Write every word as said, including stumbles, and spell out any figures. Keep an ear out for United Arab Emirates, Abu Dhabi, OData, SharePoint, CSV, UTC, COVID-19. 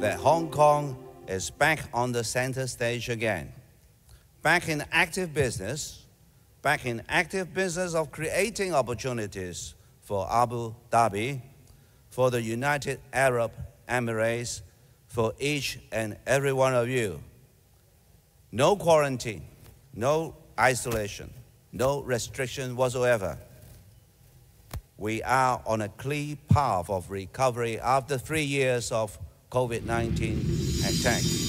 that Hong Kong is back on the center stage again. Back in active business, back in active business of creating opportunities for Abu Dhabi, for the United Arab Emirates, for each and every one of you. No quarantine, no isolation, no restriction whatsoever. We are on a clear path of recovery after three years of COVID nineteen attack.